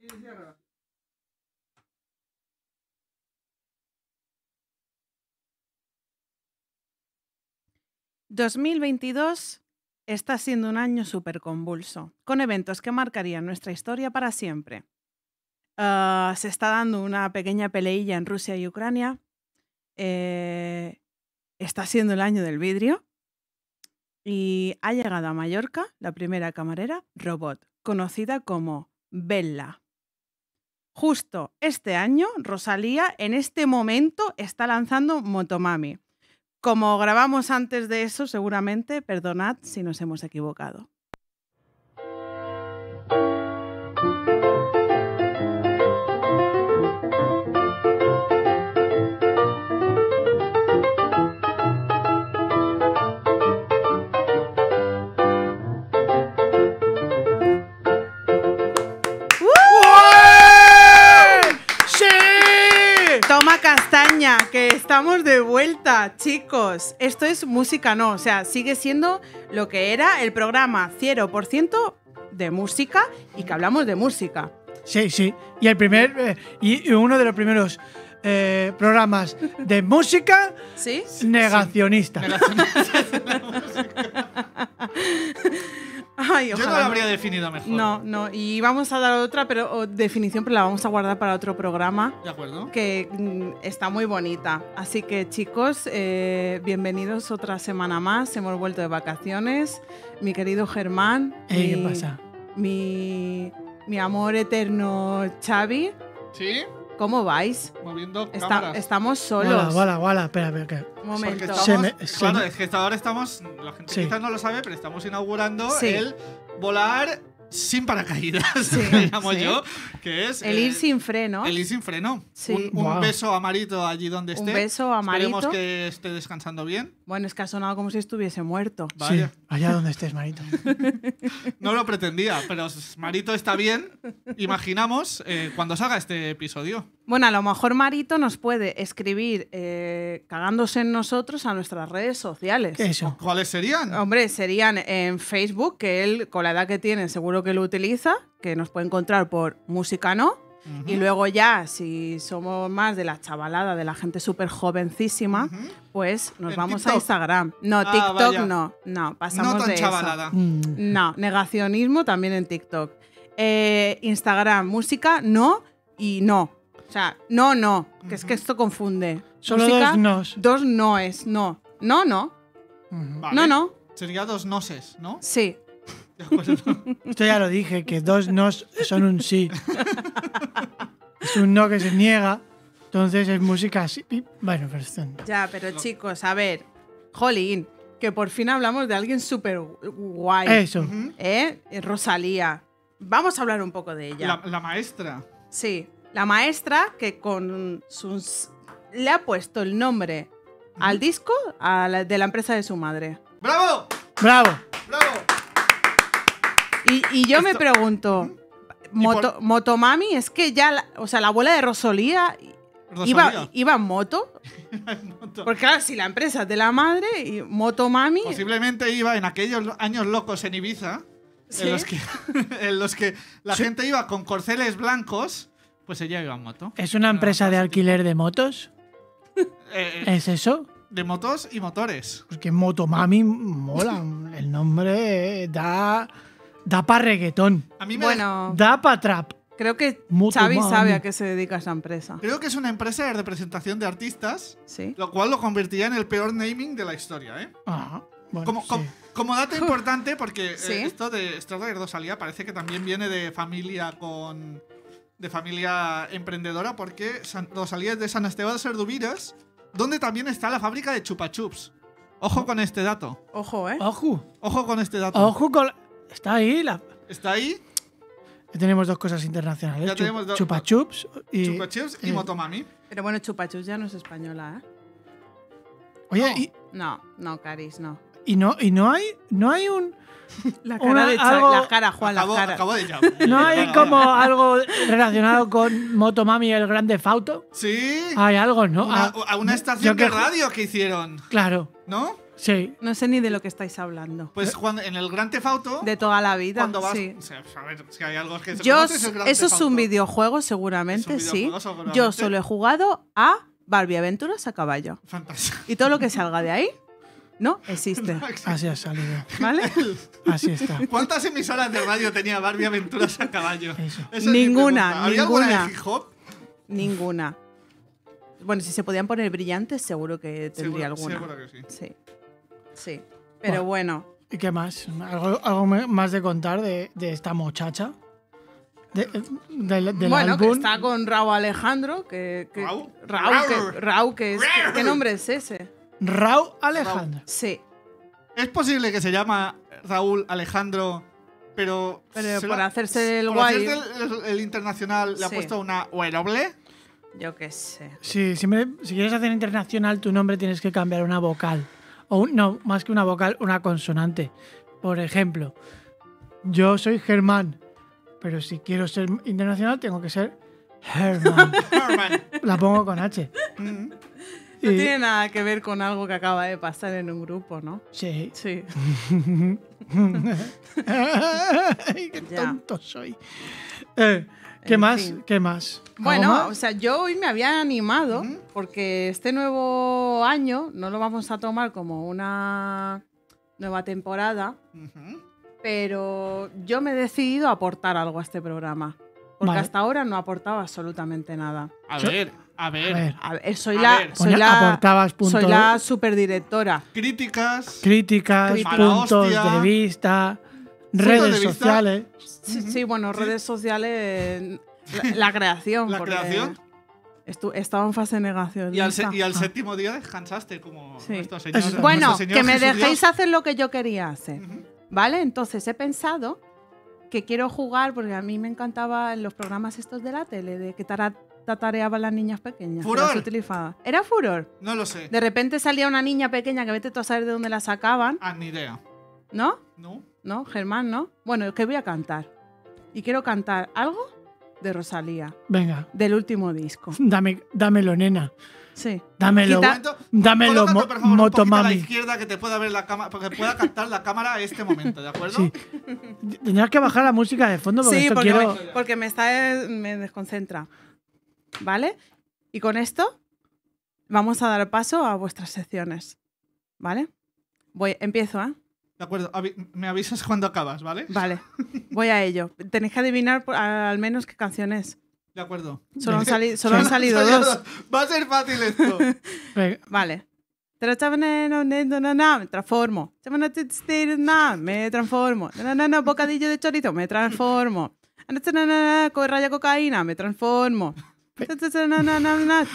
Y cierra. ...2022... está siendo un año súper convulso, con eventos que marcarían nuestra historia para siempre. Se está dando una pequeña peleilla en Rusia y Ucrania. Está siendo el año del vidrio. Y ha llegado a Mallorca la primera camarera robot, conocida como Bella. Justo este año, Rosalía en este momento está lanzando Motomami. Como grabamos antes de eso, seguramente, perdonad si nos hemos equivocado. Castaña, que estamos de vuelta, chicos. Esto es música, no, o sea, sigue siendo lo que era el programa 0% de música y que hablamos de música. Sí, sí. Y el primer y uno de los primeros programas de música, ¿sí? Negacionista. Sí. Ay, yo no lo habría definido mejor. No, no, y vamos a dar otra definición, pero la vamos a guardar para otro programa. De acuerdo. Que está muy bonita. Así que, chicos, bienvenidos otra semana más. Hemos vuelto de vacaciones. Mi querido Germán. ¿Qué pasa? Mi amor eterno Xavi. ¿Sí? ¿Cómo vais? Moviendo cámaras. Estamos solos. Hola, espera, que... Momento. Claro, es que ahora estamos... La gente quizás no lo sabe, pero estamos inaugurando el volar sin paracaídas, digamos yo, que es... El ir sin freno. El ir sin freno. Sí. Un beso amarito allí donde esté. Un beso amarito. Esperemos que esté descansando bien. Bueno, es que ha sonado como si estuviese muerto. Vaya. Sí, allá donde estés, Marito. No lo pretendía, pero Marito está bien, imaginamos, cuando salga este episodio. Bueno, a lo mejor Marito nos puede escribir cagándose en nosotros a nuestras redes sociales. ¿Qué eso? ¿Cuáles serían? Hombre, serían en Facebook, que él, con la edad que tiene, seguro que lo utiliza, que nos puede encontrar por Música No. Y luego ya, si somos más de la chavalada, de la gente súper jovencísima, pues nos vamos a Instagram. No, TikTok vaya. No, pasamos no tan de chavalada. Eso. No, negacionismo también en TikTok. Instagram, música, no y no. O sea, no, que es que esto confunde. Solo música, dos nos. Dos noes, no. No. Vale. No. Sería dos noses, ¿no? Sí. Esto ya lo dije, que dos nos son un sí. Es un no que se niega. Entonces es música así. Bueno, perfecto. Ya, pero chicos, a ver. Jolín, que por fin hablamos de alguien súper guay. Eso. Rosalía. Vamos a hablar un poco de ella. La maestra. Sí, la maestra que con sus... le ha puesto el nombre al disco de la empresa de su madre. ¡Bravo! ¡Bravo! ¡Bravo! Y yo me pregunto, Motomami, es que ya, la abuela de Rosalía iba en moto. Porque claro, si la empresa es de la madre, y Motomami... Posiblemente iba en aquellos años locos en Ibiza, ¿sí? en los que la gente iba con corceles blancos, pues ella iba en moto. ¿Es una empresa de alquiler de motos? ¿Es eso? De motos y motores. Pues que Motomami mola, el nombre da para reggaetón. A mí me da para trap. Creo que Xavi sabe a qué se dedica esa empresa. Creo que es una empresa de representación de artistas, lo cual lo convertiría en el peor naming de la historia, ¿eh? Ajá. Bueno, como dato importante, porque esto de Rosalía parece que también viene de familia emprendedora, porque Rosalía es de San Esteban de Serdubires, donde también está la fábrica de chupa chups. Ojo con este dato. Ojo, ¿eh? Ojo con este dato. Ojo con... Está ahí. Está ahí. Tenemos dos cosas internacionales. Chupa Chups y Motomami. Pero bueno, Chupa Chups ya no es española, ¿eh? Oye, no. No, Caris, no. ¿Y no hay un...? La cara de Juan, la cara. Acabo de llamar. ¿No hay como algo relacionado con Motomami y el gran defauto? Sí. Hay algo, ¿no? Una estación de radio que hicieron. Claro. ¿No? Sí. No sé ni de lo que estáis hablando. Pues cuando, en el Grand Theft Auto... De toda la vida, cuando vas, sí. O sea, a ver, es que hay algo que... Yo, eso es un videojuego, seguramente, un videojuego, sí. Seguramente. Yo solo he jugado a Barbie Aventuras a caballo. Fantástico. Y todo lo que salga de ahí... No existe. Así ha salido. ¿Vale? Así está. ¿Cuántas emisoras de radio tenía Barbie Aventuras a caballo? Eso ninguna. ¿Había alguna de hip hop? Ninguna. Bueno, si se podían poner brillantes, seguro que tendría alguna. Seguro que sí. Sí. Pero bueno. ¿Y qué más? ¿Algo más de contar de esta muchacha? Bueno, álbum. Que está con Raúl Alejandro. Raúl, ¿qué nombre es ese? Raúl Alejandro. Sí. ¿Es posible que se llama Raúl Alejandro, pero por hacerse el guay? Por hacerse el internacional, sí. ¿Le ha puesto una W? Yo qué sé. Sí, si quieres hacer internacional, tu nombre tienes que cambiar una vocal. O no, más que una vocal, una consonante. Por ejemplo, yo soy Germán, pero si quiero ser internacional, tengo que ser Germán. La pongo con H. No tiene nada que ver con algo que acaba de pasar en un grupo, ¿no? Sí. Sí. Ay, qué tonto soy. ¿Qué más? Fin. ¿Qué más? Bueno, más? O sea, yo hoy me había animado porque este nuevo año no lo vamos a tomar como una nueva temporada, pero yo me he decidido a aportar algo a este programa. Porque hasta ahora no aportaba absolutamente nada. A ver, soy la superdirectora. Críticas, puntos de vista, redes sociales. Sí, bueno, redes sociales, la creación. ¿La creación? Estaba en fase de negación. Y al séptimo día descansaste como nuestro señor. Bueno, que me dejéis hacer lo que yo quería hacer. ¿Vale? Entonces he pensado que quiero jugar, porque a mí me encantaba los programas estos de la tele, de que tatareaban las niñas pequeñas. ¡Furor! ¿Era Furor? No lo sé. De repente salía una niña pequeña que vete tú a saber de dónde la sacaban. Ah, ni idea. ¿No? No. ¿No? Germán, ¿no? Bueno, es que voy a cantar. Y quiero cantar algo de Rosalía. Venga. Del último disco. Dámelo, nena. Sí. Dámelo, Motomami. A la izquierda que te pueda ver la cámara, porque pueda captar la cámara a este momento, ¿de acuerdo? Sí. Tendrás que bajar la música de fondo porque porque me desconcentra. ¿Vale? Y con esto vamos a dar paso a vuestras secciones. ¿Vale? Empiezo, ¿eh? De acuerdo. Me avisas cuando acabas, ¿vale? Vale. Voy a ello. Tenéis que adivinar al menos qué canción es. De acuerdo. Solo han salido dos. Va a ser fácil esto. Vale. Me transformo. Me transformo. Bocadillo de chorizo. Me transformo. Raya cocaína. Me transformo. Espera.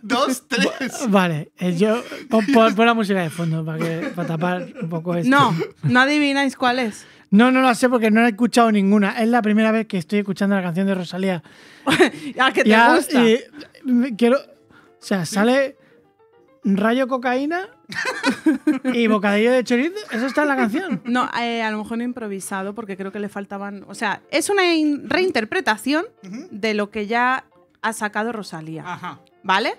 Dos, tres. Vale, yo pon la música de fondo para tapar un poco esto. No adivináis cuál es. No la sé porque no la he escuchado ninguna. Es la primera vez que estoy escuchando la canción de Rosalía. ¿A que te gusta? Sale rayo cocaína y bocadillo de chorizo. Eso está en la canción. No, a lo mejor no he improvisado porque creo que le faltaban... O sea, es una reinterpretación de lo que ya... ha sacado Rosalía, ¿vale?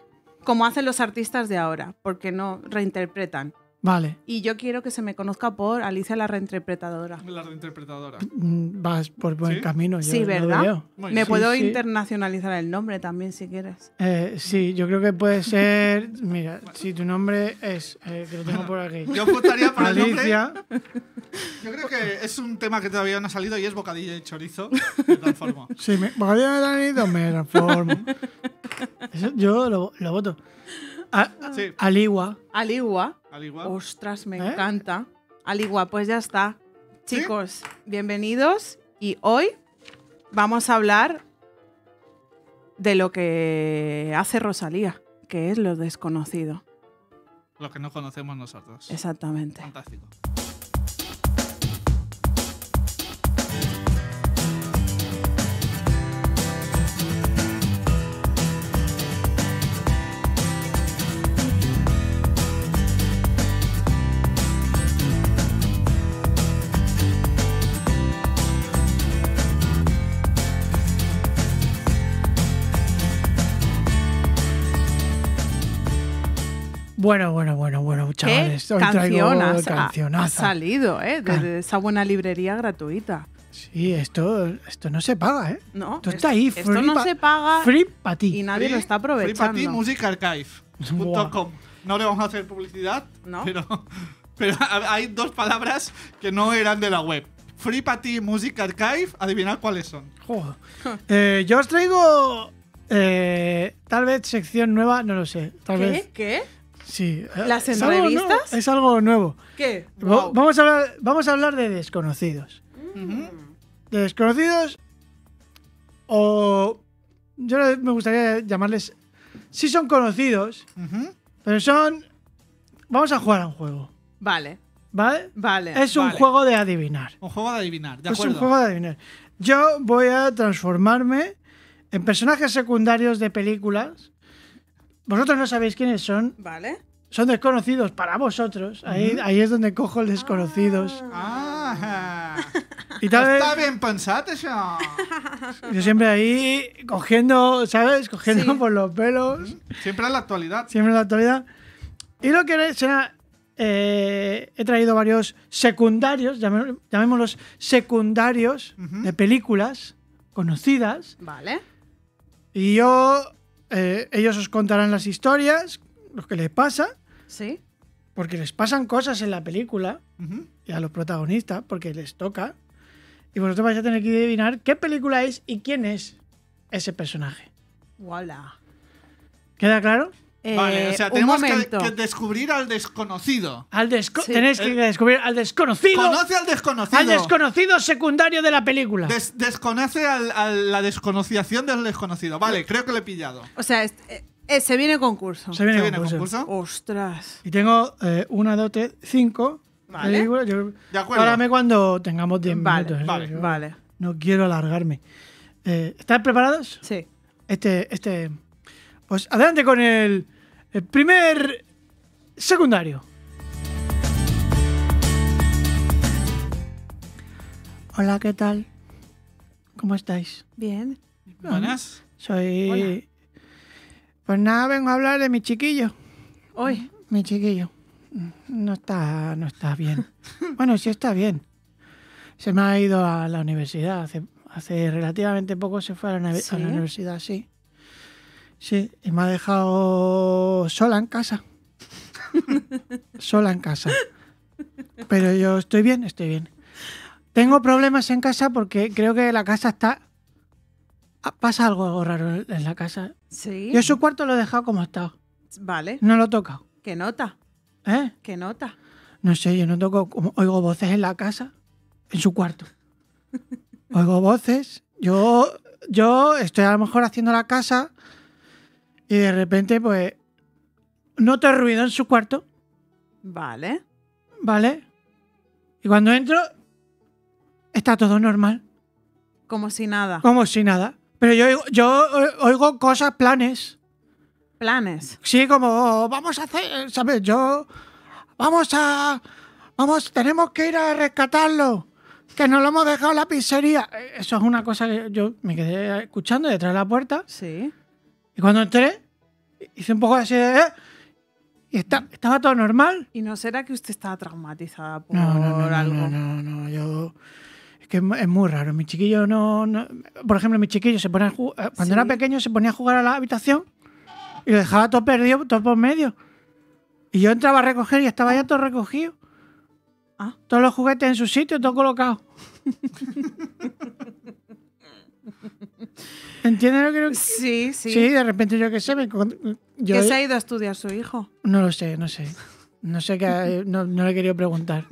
Como hacen los artistas de ahora, porque no reinterpretan. Vale. Y yo quiero que se me conozca por Alicia la reinterpretadora. La reinterpretadora. Vas por buen camino. Sí, ¿verdad? Me puedo internacionalizar el nombre también, si quieres. Sí, yo creo que puede ser... Mira, si tu nombre es... que lo tengo por aquí. Yo apostaría por Alicia. Yo creo que es un tema que todavía no ha salido y es bocadillo de chorizo. Me transformo. Sí, bocadillo de chorizo me transformo. Eso yo lo voto. Aligua. Ostras, me encanta. Aligua, pues ya está. Chicos, bienvenidos. Y hoy vamos a hablar de lo que hace Rosalía, que es lo desconocido. Lo que no conocemos nosotros. Exactamente. Fantástico. Bueno, chavales. Hoy traigo cancionazo. Ha salido, ¿eh? Desde esa buena librería gratuita. Sí, esto no se paga, ¿eh? No. Esto está ahí. Esto no se paga. FreePati. Y nadie lo está aprovechando. FreePatiMusicArchive.com. No le vamos a hacer publicidad, ¿no? Pero hay dos palabras que no eran de la web. FreePatiMusicArchive, adivinad cuáles son. Joder. Yo os traigo... tal vez sección nueva, no lo sé. Tal vez. ¿Qué? Sí. ¿Las entrevistas? Es algo nuevo. ¿Qué? Wow. Vamos a hablar de desconocidos. Uh-huh. De desconocidos o... Yo me gustaría llamarles... Sí son conocidos, uh-huh, pero son... Vamos a jugar a un juego. Vale. Es un juego de adivinar. Un juego de adivinar, de acuerdo. Es un juego de adivinar. Yo voy a transformarme... en personajes secundarios de películas. Vosotros no sabéis quiénes son. Vale. Son desconocidos para vosotros. Ahí es donde cojo el desconocidos. Y tal vez... Está bien pensado eso. Yo siempre ahí cogiendo, ¿sabes? Cogiendo por los pelos. Siempre en la actualidad. Y lo que será... he traído varios secundarios, llamémoslos secundarios, de películas conocidas. Vale. Y ellos os contarán las historias, lo que les pasa. Sí. Porque les pasan cosas en la película, y a los protagonistas, porque les toca. Y vosotros vais a tener que adivinar qué película es y quién es ese personaje. ¡Wala! ¿Queda claro? Vale, o sea, tenemos que descubrir al desconocido. Tenéis que descubrir al desconocido. Conoce al desconocido. Al desconocido secundario de la película. Desconoce a la desconociación del desconocido. Vale, creo que lo he pillado. O sea, se viene concurso. ¿Se viene concurso? Ostras. Y tengo 1, 2, 3, 5. Vale. De acuerdo. Párame cuando tengamos 10 minutos. Vale. No quiero alargarme. ¿Estáis preparados? Sí. Pues adelante con el primer secundario. Hola, ¿qué tal? ¿Cómo estáis? Bien. Buenas. Hola. Pues nada, vengo a hablar de mi chiquillo. Hoy. Mi chiquillo. No está bien. Bueno, sí está bien. Se me ha ido a la universidad. Hace relativamente poco se fue a la universidad, sí. Sí, y me ha dejado sola en casa. Pero yo estoy bien. Tengo problemas en casa porque creo que la casa está... Pasa algo raro en la casa. Sí. Yo su cuarto lo he dejado como está. Vale. No lo he tocado. ¿Qué nota? ¿Eh? ¿Qué nota? No sé, yo no toco... Oigo voces en la casa, en su cuarto. Oigo voces. Yo estoy a lo mejor haciendo la casa... Y de repente, pues, noto ruido en su cuarto. Vale. Y cuando entro, está todo normal. Como si nada. Pero yo oigo cosas, planes. ¿Planes? Sí, como, vamos a hacer, ¿sabes? Tenemos que ir a rescatarlo. Que nos lo hemos dejado en la pizzería. Eso es una cosa que yo me quedé escuchando detrás de la puerta. Sí. Y cuando entré, hice un poco así de... Y estaba todo normal. ¿Y no será que usted estaba traumatizada por algo? No, yo... Es que es muy raro. Mi chiquillo no... Por ejemplo, mi chiquillo se ponía a jugar... Cuando era pequeño se ponía a jugar a la habitación y lo dejaba todo perdido, todo por medio. Y yo entraba a recoger y estaba ya todo recogido. Todos los juguetes en su sitio, todo colocado. ¿Entiendes lo que creo? Sí. Sí, de repente yo qué sé. ¿Qué se ha ido a estudiar su hijo? No lo sé. No le he querido preguntar.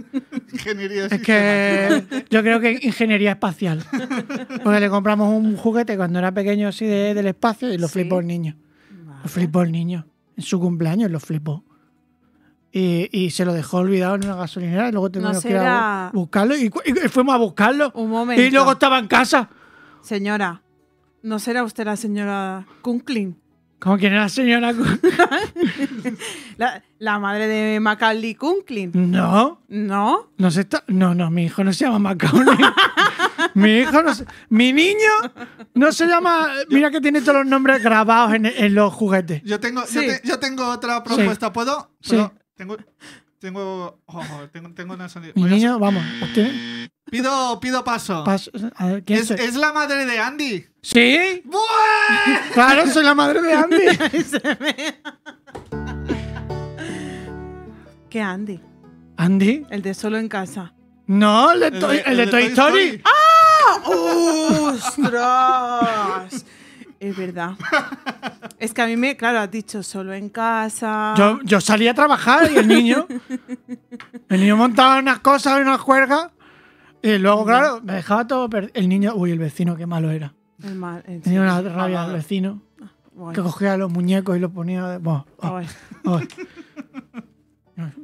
Ingeniería. Es que yo creo que ingeniería espacial. Porque le compramos un juguete cuando era pequeño así del espacio y lo flipó el niño. Vale. Lo flipó el niño. En su cumpleaños lo flipó. Y se lo dejó olvidado en una gasolinera y luego tuvimos que ir a buscarlo. Y fuimos a buscarlo. Un momento. Y luego estaba en casa. Señora. ¿No será usted la señora Conklin? ¿Cómo que no era la señora Conklin? ¿La madre de Macaulay Culkin? No. ¿No? No, mi hijo no se llama Macaulay. Mi hijo no se, mi niño no se llama. Mira que tiene todos los nombres grabados en los juguetes. Yo tengo, sí. Yo tengo otra propuesta. Sí. ¿Puedo? ¿Puedo? Sí. Tengo una salida. Mi niño, vamos. ¿Usted? Pido paso. A ver, ¿quién es la madre de Andy? ¿Sí? ¡Buey! Claro, soy la madre de Andy. ¿Qué Andy? ¿Andy? El de Solo en Casa. No, el de Toy Story. ¡Ah! ¡Ostras! Es verdad. Es que a mí me, claro, has dicho Solo en Casa. Yo salí a trabajar y el niño montaba unas cosas, unas juergas. Y luego, claro, me dejaba todo perdido. El niño, uy, el vecino, qué malo era. Tenía una rabia del vecino. Bueno. Que cogía los muñecos y los ponía. Bueno,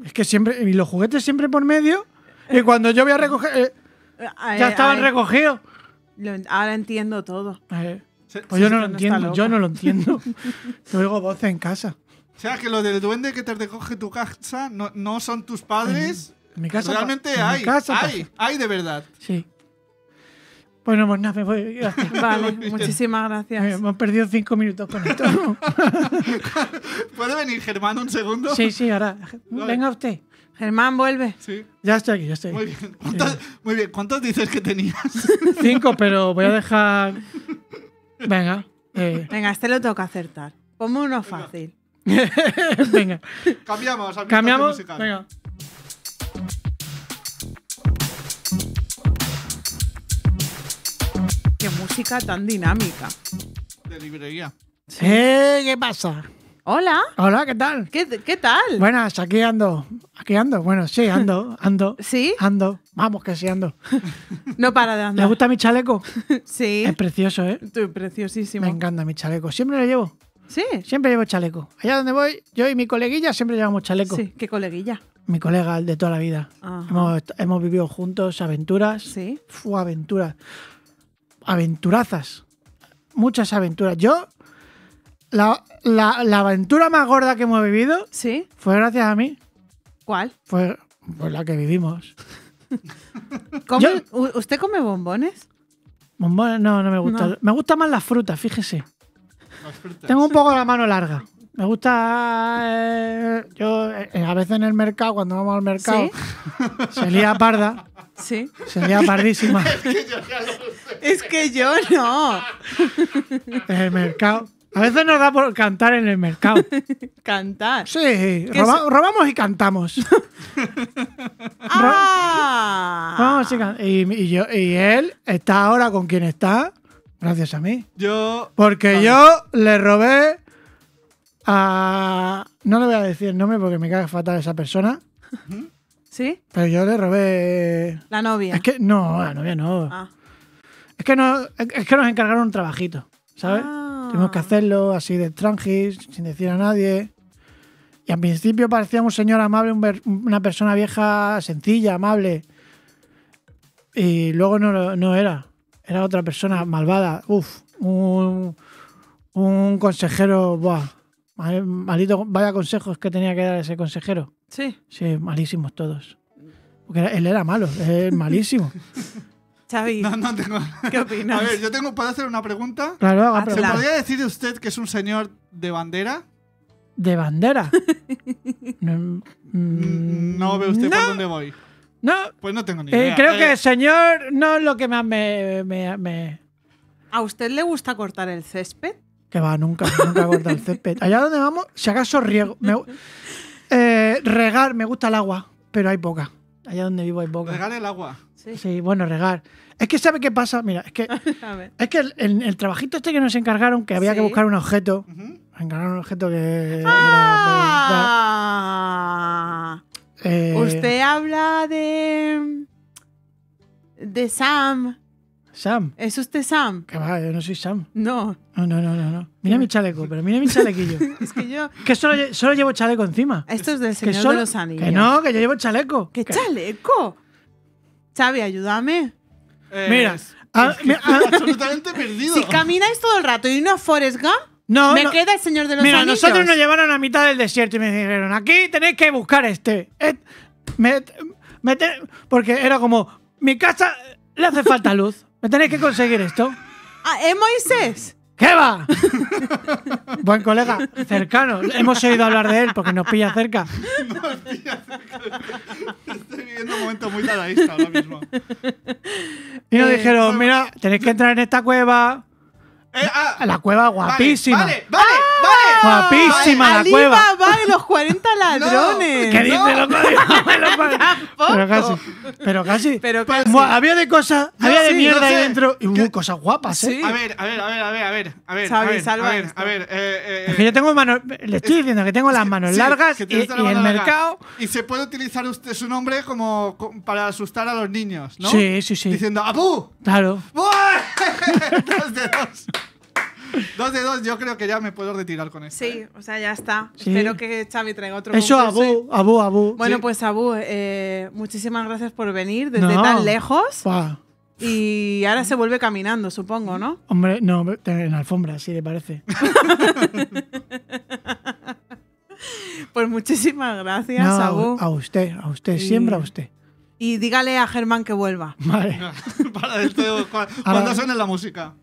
es que siempre. Y los juguetes siempre por medio. Y cuando yo voy a recoger. Ya estaban recogidos. Ahora entiendo todo. Pues yo no lo entiendo. Yo no lo entiendo. Yo oigo voces en casa. O sea, que lo del duende que te recoge tu casa no son tus padres. En mi casa realmente hay. Mi casa hay de verdad. Sí. Bueno, pues nada, me voy. Gracias. Vale, muchísimas gracias. Hemos perdido 5 minutos con esto. ¿Puede venir Germán un segundo? Sí, ahora. Venga usted. Germán, vuelve. Sí. Ya estoy aquí, Muy bien. Muy bien. ¿Cuántos dices que tenías? 5, pero voy a dejar. Venga. Venga, este lo toca acertar. Ponme uno fácil. Venga. Cambiamos. Musical. Venga. Qué música tan dinámica. De librería. Sí. ¿Qué pasa? Hola. Hola, ¿qué tal? ¿Qué tal? Buenas, aquí ando. Bueno, sí, ando. ¿Sí? Ando. Vamos, que sí ando. No para de andar. ¿Le gusta mi chaleco? Sí. Es precioso, ¿eh? Preciosísimo. Me encanta mi chaleco. Siempre lo llevo. Sí. Siempre llevo chaleco. Allá donde voy, yo y mi coleguilla siempre llevamos chaleco. Sí, ¿qué coleguilla? Mi colega, el de toda la vida. Hemos vivido juntos aventuras. Sí. Aventurazas. Muchas aventuras. Yo, la aventura más gorda que hemos vivido, ¿sí?, fue gracias a mí. ¿Cuál? Pues la que vivimos. ¿Usted come bombones? Bombones no me gusta. No. Me gustan más las frutas, fíjese. Las frutas. Tengo un poco la mano larga. Me gusta. Yo, a veces en el mercado, cuando vamos al mercado, ¿sí?, se lía parda. Sí. Se lía pardísima. Es que yo no. En el mercado. A veces nos da por cantar en el mercado. ¿Cantar? Sí. Robamos y cantamos. ¡Ah! Y él está ahora con quien está, gracias a mí. Porque yo le robé a... No le voy a decir el nombre porque me cae fatal esa persona. ¿Sí? Pero yo le robé... ¿La novia? Es que no, la novia no. Ah. Es que nos encargaron un trabajito, ¿sabes? Tuvimos que hacerlo así de tranquis, sin decir a nadie. Y al principio parecía un señor amable, una persona vieja, sencilla, amable. Y luego no era. Era otra persona malvada. Uf, un consejero. Buah, malito, vaya consejos que tenía que dar ese consejero. Sí. Sí, malísimos todos. Porque él era malo, es malísimo. Xavi, no tengo. ¿Qué opinas? A ver, yo tengo. ¿Puedo hacer una pregunta? Claro, ¿se podría decir usted que es un señor de bandera? ¿De bandera? No ve usted por dónde voy. No. Pues no tengo ni idea. Creo que el señor no es lo que más me... ¿A usted le gusta cortar el césped? Que va, nunca corta el césped. Allá donde vamos, si acaso riego. Regar, me gusta el agua, pero hay poca. Allá donde vivo hay poca. ¿Regar el agua? Sí, bueno, regar. Es que ¿sabe qué pasa? Mira, es que el trabajito este que nos encargaron, que había que buscar un objeto. Encargaron un objeto que... ¡Ah! Usted habla de Sam. ¿Sam? ¿Es usted Sam? Que va, yo no soy Sam. No. No. Mira mi chaleco, pero mira mi chalequillo. Es que yo... Que solo llevo chaleco encima. Esto es del Señor de los Anillos. Que no, que yo llevo chaleco. ¿Qué chaleco? Xavi, ayúdame. Mira, absolutamente perdido. Si camináis todo el rato y una Forrest Gump, queda el Señor de los Anillos. Nosotros nos llevaron a mitad del desierto y me dijeron, aquí tenéis que buscar porque era como, mi casa le hace falta luz. Me tenéis que conseguir esto. Ah, ¿es Moisés? ¿Qué va? Buen colega, cercano. Hemos oído hablar de él porque nos pilla cerca. Nos pilla cerca. Estoy viviendo un momento muy dadaísta ahora mismo. Y nos dijeron, mira, tenéis que entrar en esta cueva. La cueva guapísima. Vale. Guapísima la cueva. Va de los 40 ladrones. ¿Qué dice loco? Pero casi. Había de cosas, había de mierda ahí dentro y hubo cosas guapas, ¿eh? A ver. Salva. Es que yo tengo manos. Le estoy diciendo que tengo las manos largas y el mercado. Y se puede utilizar usted su nombre como para asustar a los niños, ¿no? Sí. Diciendo ¡Apu! Claro. 2 de 2. 2 de 2, yo creo que ya me puedo retirar con eso. Sí, o sea, ya está. Sí. Espero que Xabi traiga otro concurso. Eso, Abu. Bueno, sí. Pues Abu, muchísimas gracias por venir desde tan lejos. Wow. Y ahora se vuelve caminando, supongo, ¿no? Hombre, no, en la alfombra, sí, le parece. Pues muchísimas gracias, Abu. A usted, siempre a usted. Y dígale a Germán que vuelva. Vale. Para esto, cuando suene la música.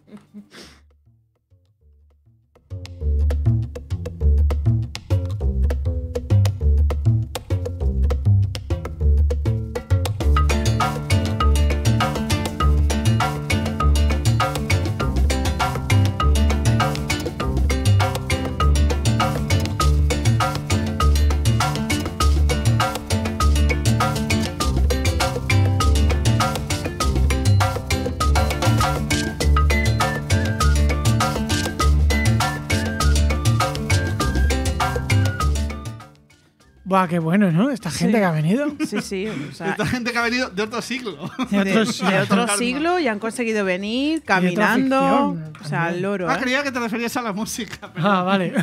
Buah, qué bueno, ¿no? Esta gente que ha venido. Sí. O sea, esta gente que ha venido de otro siglo. De otro siglo y han conseguido venir caminando. O sea, al loro. Creía que te referías a la música. Pero... vale.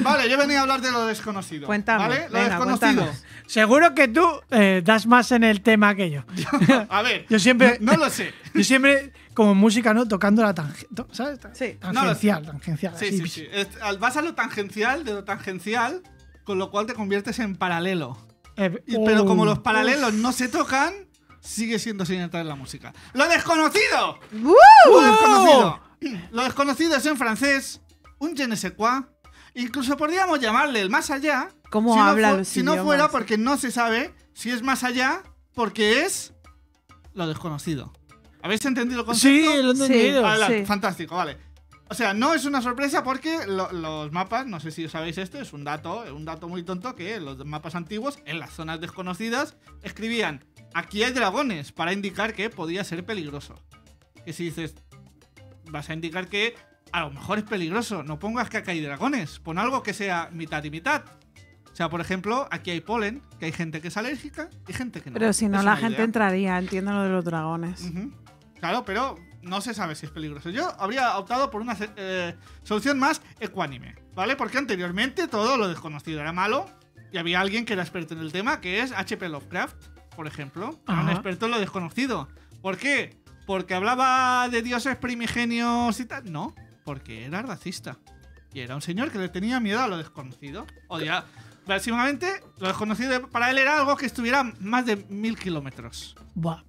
Vale, yo venía a hablar de lo desconocido. Cuéntame. ¿Vale? Lo desconocido. Seguro que tú das más en el tema que yo. A ver. Yo siempre. No lo sé. Yo siempre. Como música, ¿no? Tocando la tangencial. ¿Sabes? Sí. Tangencial. Sí. Vas a lo tangencial, de lo tangencial. Con lo cual te conviertes en paralelo. Pero como los paralelos no se tocan, sigue siendo sin entrar en la música. ¡Lo desconocido! Lo desconocido es en francés un je ne sais quoi. Incluso podríamos llamarle el más allá. ¿Cómo habla? Si no fuera porque no se sabe si es más allá, porque es lo desconocido. ¿Habéis entendido el concepto? Sí, lo he entendido. Sí. Fantástico, vale. O sea, no es una sorpresa porque los mapas, no sé si sabéis esto, es un dato muy tonto que los mapas antiguos en las zonas desconocidas escribían aquí hay dragones para indicar que podía ser peligroso. Que si dices, vas a indicar que a lo mejor es peligroso, no pongas que aquí hay dragones, pon algo que sea mitad y mitad. O sea, por ejemplo, aquí hay polen, que hay gente que es alérgica y gente que no. Pero si no, la gente entraría, entiendo lo de los dragones. Claro, pero... no se sabe si es peligroso. Yo habría optado por una solución más ecuánime, ¿vale? Porque anteriormente todo lo desconocido era malo y había alguien que era experto en el tema, que es HP Lovecraft, por ejemplo. Era un experto en lo desconocido. ¿Por qué? ¿Porque hablaba de dioses primigenios y tal? No, porque era racista. Y era un señor que le tenía miedo a lo desconocido. Odiaba. Básicamente, lo desconocido para él era algo que estuviera más de 1000 kilómetros.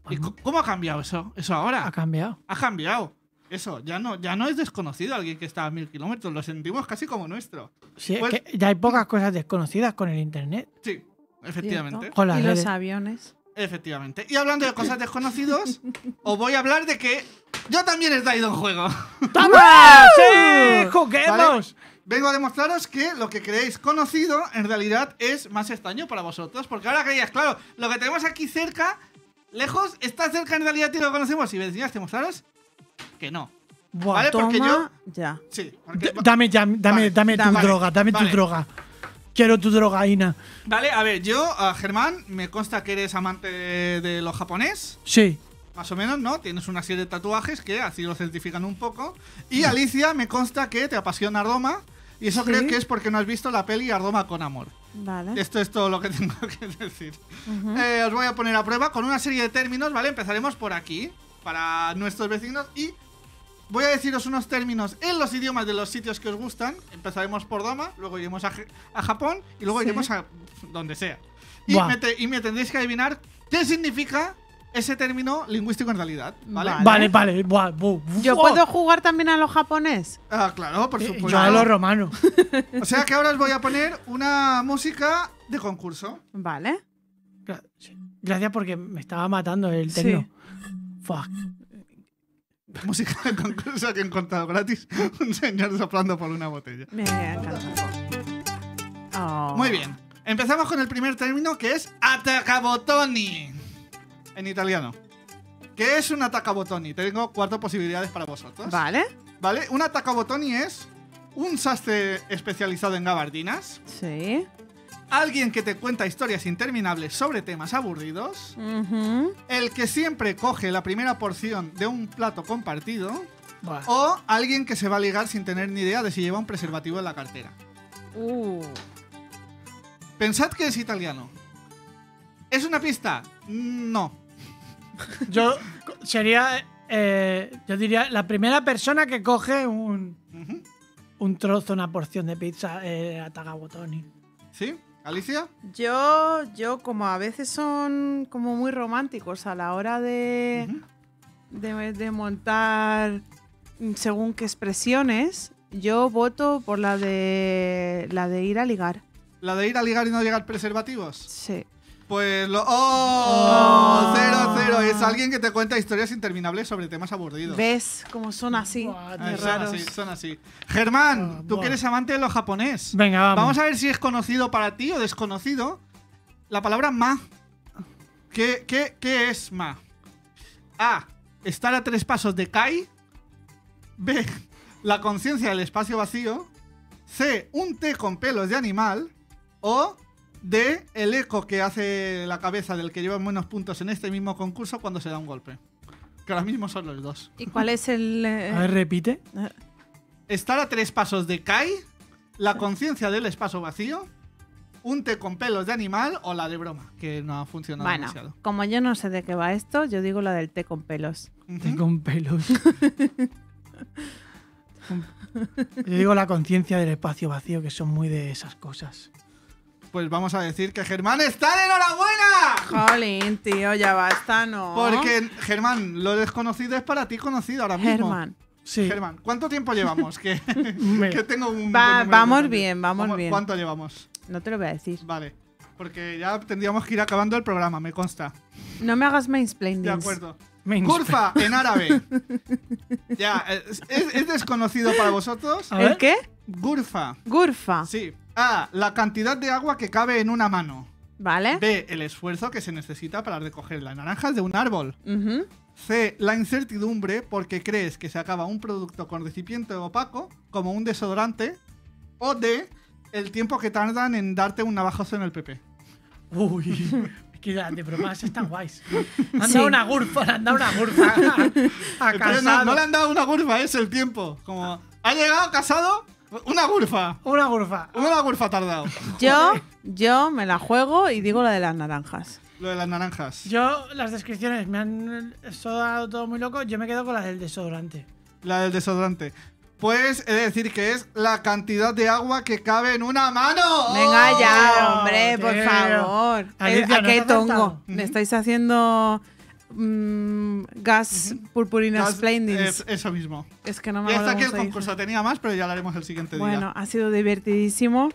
¿Y cómo ha cambiado eso? Eso ahora. Ha cambiado. Eso, ya no es desconocido alguien que está a 1000 kilómetros. Lo sentimos casi como nuestro. Sí, pues, es que ya hay pocas cosas desconocidas con el internet. Sí, efectivamente. Con las redes. Los aviones. Efectivamente. Y hablando de cosas desconocidas, os voy a hablar de que yo también he traído un juego. ¡Toma! ¡Sí! ¡Juguemos! ¿Vale? Vengo a demostraros que lo que creéis conocido en realidad es más extraño para vosotros. Porque ahora creías, claro, lo que tenemos aquí cerca, lejos, está cerca en realidad y lo conocemos. Y me decías, demostraros que no. Buah, ¿vale? Porque yo... ya. Sí. Porque... Dame tu droga. Quiero tu drogaína. Vale, a ver, yo, Germán, me consta que eres amante de lo japonés. Sí. Más o menos, ¿no? Tienes una serie de tatuajes que así lo certifican un poco. Y Alicia, me consta que te apasiona Arroma. Y eso creo que es porque no has visto la peli Arroma con amor. Vale. Esto es todo lo que tengo que decir. Os voy a poner a prueba con una serie de términos, ¿vale? Empezaremos por aquí, para nuestros vecinos. Y voy a deciros unos términos en los idiomas de los sitios que os gustan. Empezaremos por Doma, luego iremos a Japón y luego iremos a donde sea. Y me tendréis que adivinar qué significa ese término lingüístico en realidad, ¿vale? Vale. ¿Yo puedo jugar también a los japonés? Ah, claro, por supuesto. Yo a los romanos. O sea que ahora os voy a poner una música de concurso. Vale. Gracias porque me estaba matando el tecno. Sí. Fuck. Música de concurso que he encontrado gratis. Un señor soplando por una botella. Me encanta. Muy bien. Empezamos con el primer término, que es attaccabotoni. En italiano. ¿Qué es un attaccabotoni? Tengo 4 posibilidades para vosotros. Vale. Vale. Un attaccabotoni es un sastre especializado en gabardinas. Sí. Alguien que te cuenta historias interminables sobre temas aburridos. Uh-huh. El que siempre coge la primera porción de un plato compartido. Buah. O alguien que se va a ligar sin tener ni idea de si lleva un preservativo en la cartera. Pensad que es italiano. ¿Es una pista? No. Yo sería... yo diría la primera persona que coge un trozo, una porción de pizza attaccabotoni. ¿Sí? ¿Alicia? Yo, como a veces son como muy románticos a la hora de montar según qué expresiones, yo voto por la de ir a ligar. ¿La de ir a ligar y no llegar preservativos? Sí. Pues lo... ¡Oh! 0-0. Es alguien que te cuenta historias interminables sobre temas aburridos. ¿Ves? Como son así. Raros. Son así. Germán, tú que eres amante de lo japonés. Venga, vamos a ver si es conocido para ti o desconocido. La palabra ma. ¿Qué es ma? A. Estar a 3 pasos de Kai. B. La conciencia del espacio vacío. C. Un té con pelos de animal. O... D, el eco que hace la cabeza del que lleva menos puntos en este mismo concurso cuando se da un golpe. Que ahora mismo son los dos. ¿Y cuál es el...? A ver, repite. Estar a 3 pasos de Kai, la conciencia del espacio vacío, un té con pelos de animal o la de broma, que no ha funcionado demasiado. Bueno, como yo no sé de qué va esto, yo digo la del té con pelos. Té con pelos. Yo digo la conciencia del espacio vacío, que son muy de esas cosas. Pues vamos a decir que Germán está de enhorabuena. Jolín, tío, ya basta, ¿no? Porque, Germán, lo desconocido es para ti conocido ahora mismo. Germán. Sí. Germán, ¿cuánto tiempo llevamos? Que tengo un... Vamos bien. ¿Cuánto llevamos? No te lo voy a decir. Vale. Porque ya tendríamos que ir acabando el programa, me consta. No me hagas mansplaining. De acuerdo. Curva en árabe. Ya, ¿es desconocido para vosotros? ¿El qué? Gurfa. Gurfa. Sí. A. La cantidad de agua que cabe en una mano. Vale. B. El esfuerzo que se necesita para recoger las naranjas de un árbol. C. La incertidumbre porque crees que se acaba un producto con recipiente opaco, como un desodorante. O D. El tiempo que tardan en darte un navajazo en el PP. Uy. Que las de bromas están guays. Han dado una gurfa, le han dado una gurfa. No le han dado una gurfa, es el tiempo. Como, ha llegado casado, una gurfa. Una gurfa. Una gurfa ha tardado. Yo me la juego y digo la de las naranjas. Lo de las naranjas. Yo, las descripciones me han dado todo muy loco. Yo me quedo con la del desodorante. La del desodorante. Pues he de decir que es la cantidad de agua que cabe en una mano. Venga ya, hombre, por favor. ¿A qué tongo? Me estáis haciendo gas purpurina splendidis. Eso mismo. Es que no me acuerdo. Ya está aquí el concurso. Tenía más, pero ya lo haremos el siguiente día. Bueno, ha sido divertidísimo.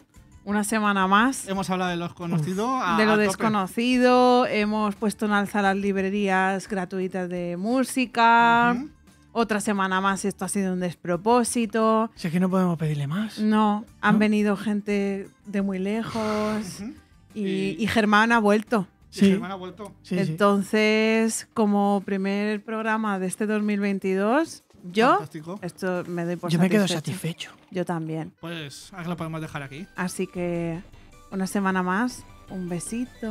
Una semana más. Hemos hablado de lo conocido. De lo desconocido. Hemos puesto en alza las librerías gratuitas de música. Otra semana más, esto ha sido un despropósito. Si es que no podemos pedirle más. No, han venido gente de muy lejos y Germán ha vuelto. Sí. Y Germán ha vuelto. Entonces, como primer programa de este 2022, esto me doy por satisfecho. Yo me quedo satisfecho. Yo también. Pues ahora lo podemos dejar aquí. Así que una semana más, un besito.